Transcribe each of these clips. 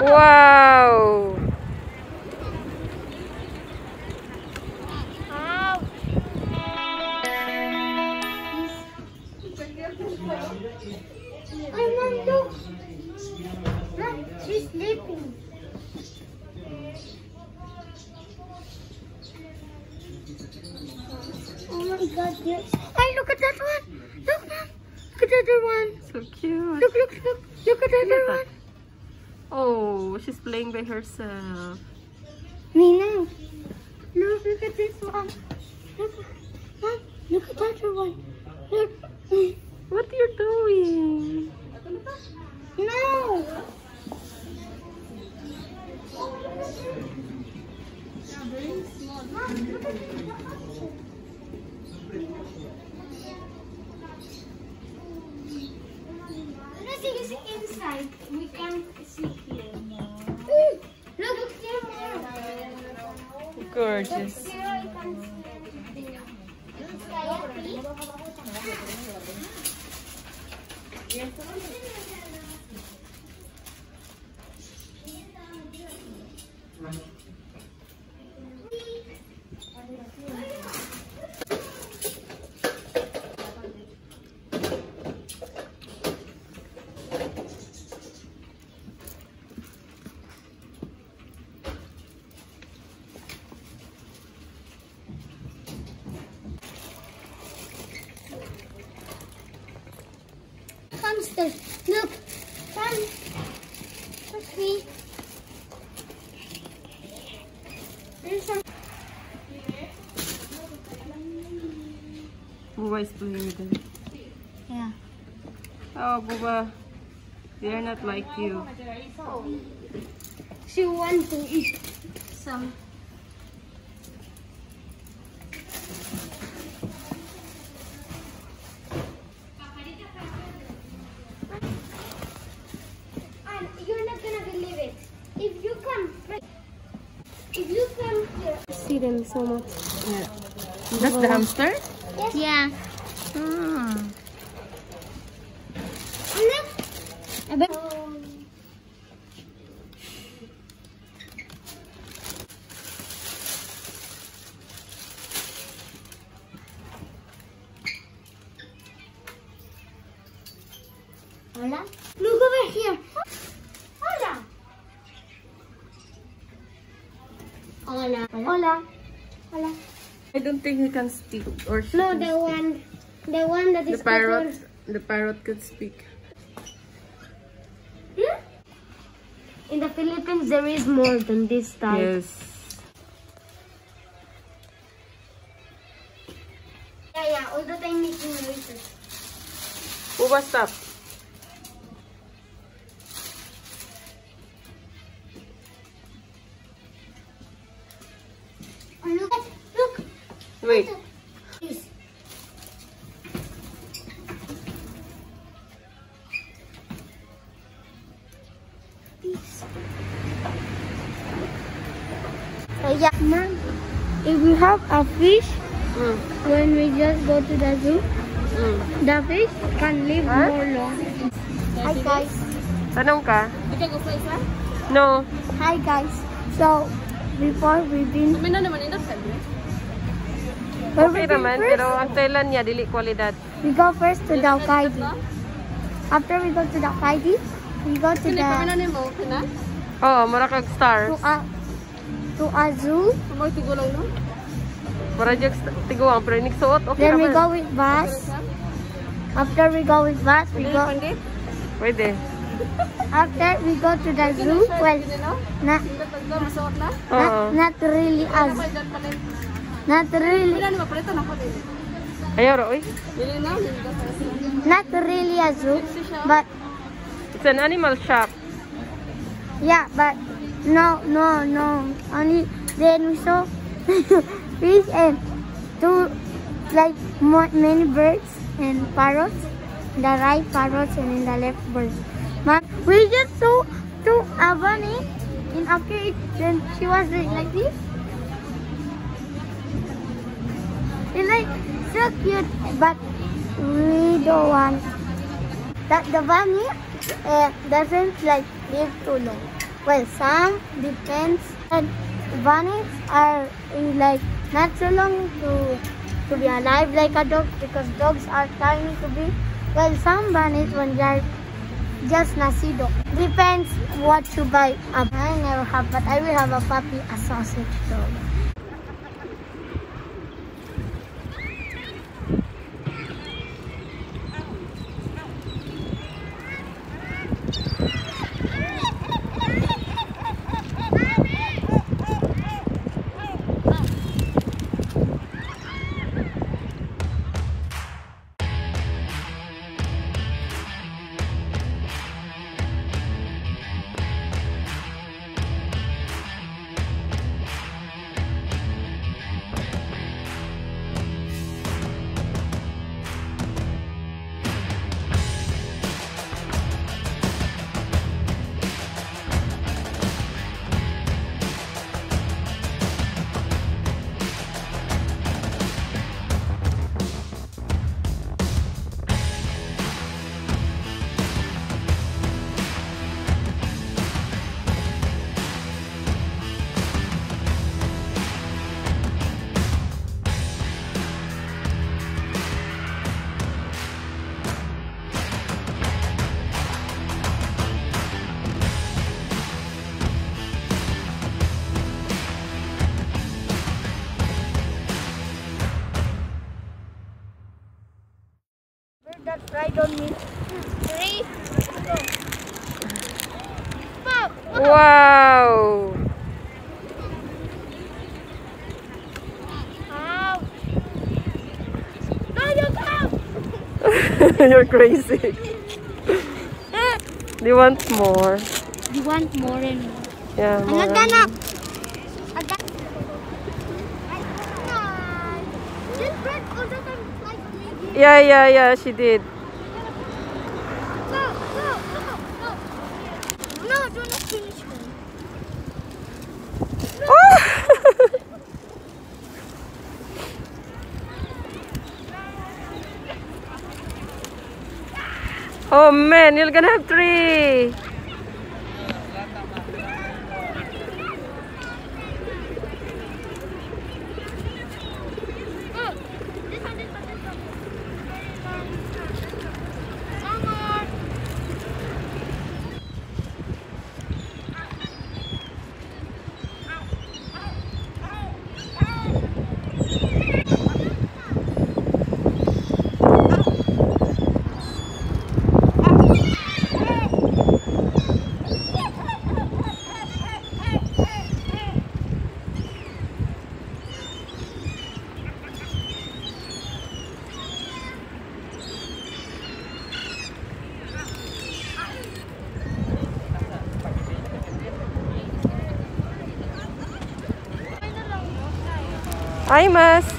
Wow! Ayman, look! Look, she's sleeping. Oh my God, yes. Hey, look at that one! Look, Mom! Look at that other one! So cute! Look, look, look! Look at that other one! Oh, she's playing by herself. Mina, look at this one. Look at the other one. Look. What are you doing? No. Very small. Look at this inside. We can see here. Look here. Gorgeous. Look, come, let's see. There's some. Bubba is playing with them. Yeah. Oh, Bubba, they're not like you. She wants to eat some. Them so much. Yeah. That's the hamster? Yes. Yeah. Mm. And look. Hola. Look over here. Hola. Hola. Hola. Hola. I don't think he can speak or she no, the one, speak. The one that is the parrot. Covered. The parrot could speak. Hmm? In the Philippines, there is more than this type. Yes. Yeah. All the time making noises. Uba, stop. Look. Wait. Yes. Yeah, Mom, if we have a fish, when we just go to the zoo, the fish can live more long. Hi guys. Tanong ka? No. Hi guys. So. Before we've been... Okay naman, pero ang Thailand niya, dili kwalidad. We go first to the Okaidi. After we go to the Okaidi, we go to the... Oh, Maracag Stars. To a zoo. Maracag Tiguang, pero nagsuot. Then we go with bus. After we go with bus, we go... Pwede. After we go to the zoo, well, not really us. Not really. Not really a zoo, but it's an animal shop. Yeah, but no. Only then we saw fish and two, like many birds and parrots. The right parrots and in the left birds. But we just saw two bunny, and after it, then she was doing like this. It's like so cute, but we don't want that the bunny doesn't like live too long. Well, some depends. Bunnies are like not so long to be alive like a dog, because dogs are tiny to be. Well, some bunnies when they are just nacido. Depends what you buy. I never have, but I will have a puppy, a sausage dog. That fried on me. Three. Pop. Wow. Ow. No, don't come. You're crazy. They want more. You want more and more. Yeah. More I'm not gonna. Yeah, she did. No. No, do not finish me. Oh! Oh man, you're gonna have three. I must.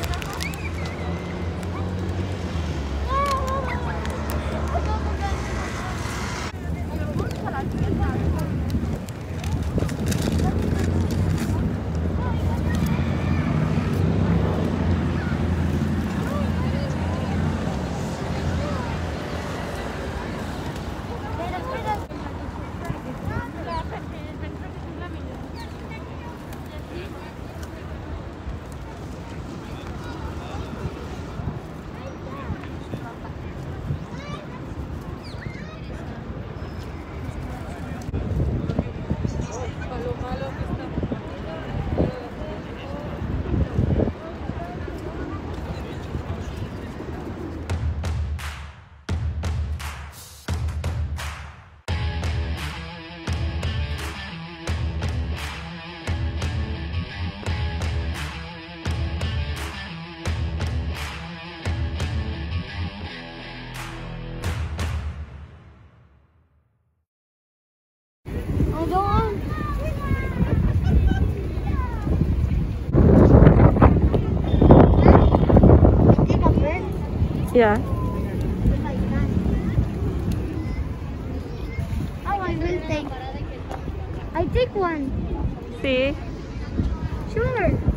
Yeah. Oh, I will take. I take one. See? Sure.